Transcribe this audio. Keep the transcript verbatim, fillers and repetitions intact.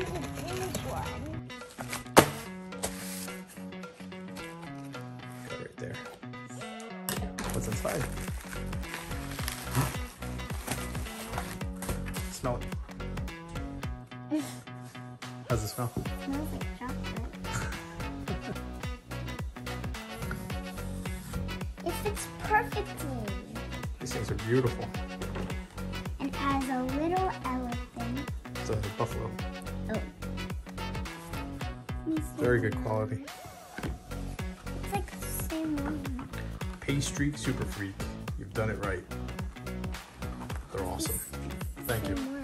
is a big one. Right there. What's inside? Smell it. How's it smell? It smells like chocolate. It fits perfectly. These things are beautiful. And has a little elephant. It's a buffalo. Oh. Very good quality. It's like the same one. Paystreak Superfreak. You've done it right. They're awesome. Thank you.